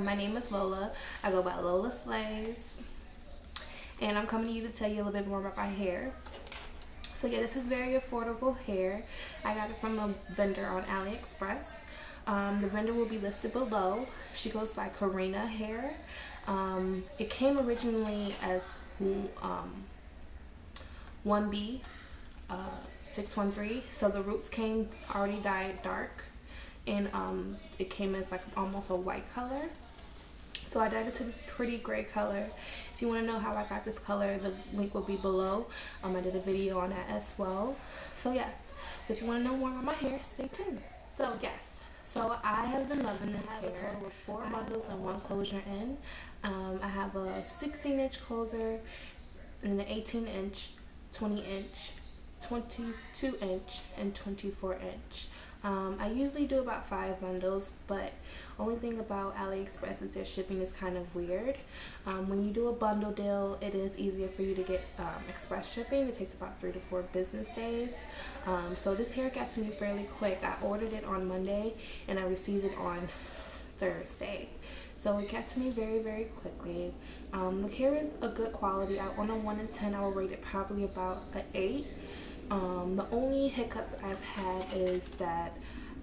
My name is Lola. I go by Lola Slays, and I'm coming to you to tell you a little bit more about my hair. So yeah, this is very affordable hair. I got it from a vendor on AliExpress. The vendor will be listed below. She goes by Karina Hair. It came originally as 1B 613, so the roots came already dyed dark, and it came as like almost a white color. So I dyed it to this pretty gray color. If you want to know how I got this color, the link will be below. I did a video on that as well. So yes, if you want to know more about my hair, stay tuned. So yes. So I have been loving this hair. I have a total of 4 bundles and 1 closure in. I have a 16-inch closure, and an 18-inch, 20-inch, 22-inch, and 24-inch. I usually do about 5 bundles, but only thing about AliExpress is their shipping is kind of weird. When you do a bundle deal, it is easier for you to get express shipping. It takes about 3 to 4 business days. So this hair got to me fairly quick. I ordered it on Monday and I received it on Thursday. So it got to me very, very quickly. The hair is a good quality. On a 1 in 10, I will rate it probably about an 8. The only hiccups I've had is that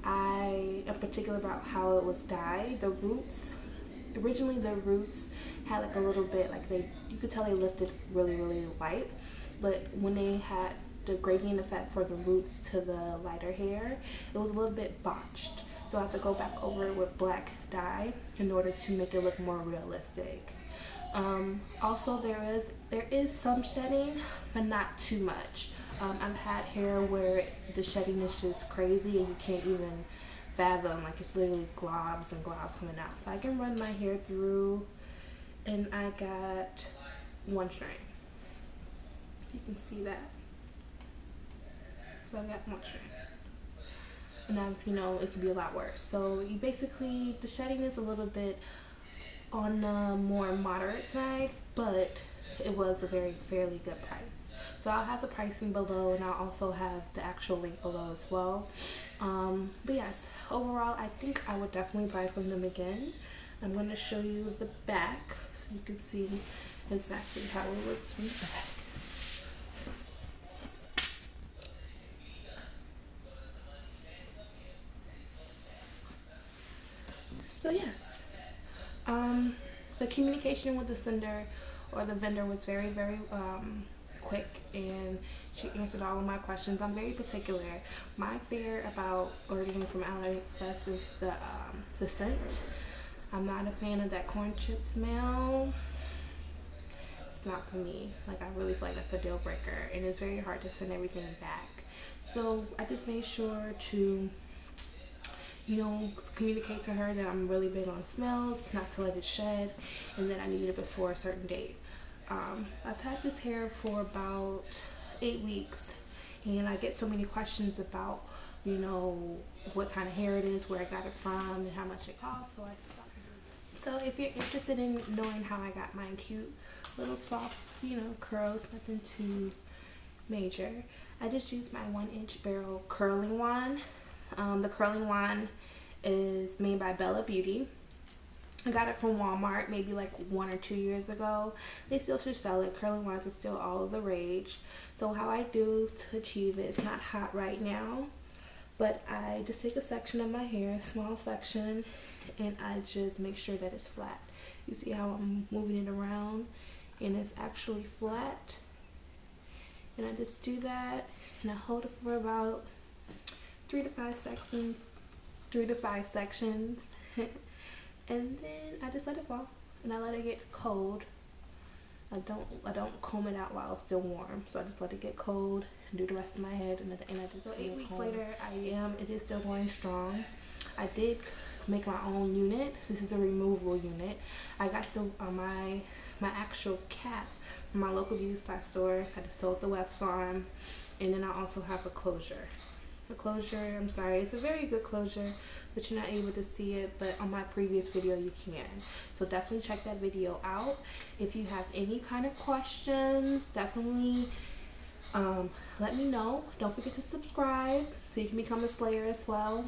I am particular about how it was dyed. The roots, originally the roots had like a little bit, like you could tell they lifted really, really light. But when they had the gradient effect for the roots to the lighter hair, it was a little bit botched. So I have to go back over it with black dye in order to make it look more realistic. Also there is some shedding, but not too much. I've had hair where the shedding is just crazy and you can't even fathom, like it's literally globs and globs coming out. So I can run my hair through, and I got 1 strand. You can see that. So I got 1 strand. And I've, you know, it could be a lot worse. So you basically, the shedding is a little bit on the more moderate side, but it was a fairly good price. So I'll have the pricing below, and I'll also have the actual link below as well. But yes, overall, I think I would definitely buy from them again. I'm going to show you the back so you can see exactly how it looks from the back. So yes, the communication with the sender or the vendor was very, very quick, and she answered all of my questions. I'm very particular. My fear about ordering from AliExpress is the scent. I'm not a fan of that corn chip smell. It's not for me. Like, I really feel like that's a deal breaker, and it's very hard to send everything back. So I just made sure to, you know, communicate to her that I'm really big on smells, not to let it shed, and that I needed it before a certain date. I've had this hair for about 8 weeks, and I get so many questions about, you know, what kind of hair it is, where I got it from, and how much it costs, so I stopped doing it. So if you're interested in knowing how I got mine, cute little soft, you know, curls, nothing too major, I just used my 1-inch barrel curling wand. The curling wand is made by Bella Beauty. I got it from Walmart maybe like 1 or 2 years ago. They still should sell it. Curling wands are still all of the rage. So how I do to achieve it, it's not hot right now, but I just take a section of my hair, a small section, and I just make sure that it's flat. You see how I'm moving it around, and it's actually flat. And I just do that, and I hold it for about 3 to 5 sections. And then I just let it fall, and I let it get cold. I don't comb it out while it's still warm, so I just let it get cold and do the rest of my head, and at the end I just. So 8 weeks later, it is still going strong. I did make my own unit. This is a removable unit. I got the my actual cap from my local beauty supply store. I just sold the wefts on, and then I also have a closure. The closure, I'm sorry, it's a very good closure, but you're not able to see it, but on my previous video you can. So definitely check that video out. If you have any kind of questions, definitely let me know. Don't forget to subscribe so you can become a slayer as well.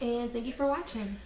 And thank you for watching.